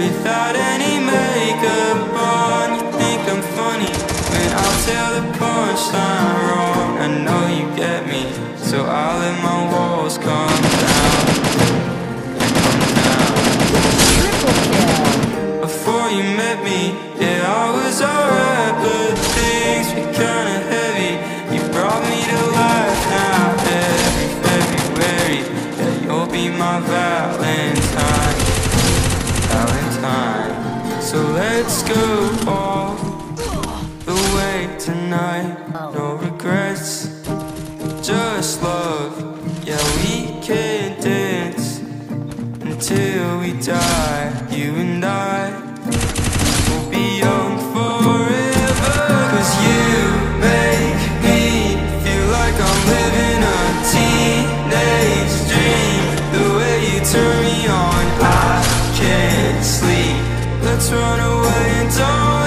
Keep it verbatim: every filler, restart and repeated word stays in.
without any makeup on. You think I'm funny when I tell the punchline wrong. I know you get me, so I'll let my walls come down, come down. Triple kill. Before you met me, yeah, I was alright, but things were kinda heavy. You brought me to life now every February. Yeah, you'll be my Valentine. So let's go all the way tonight. No regrets, just love. Yeah, we can dance until we die. You and I will be young forever. Cause you make me feel like I'm living a teenage dream. The way you turn me on, I can't sleep. Let's run away and don't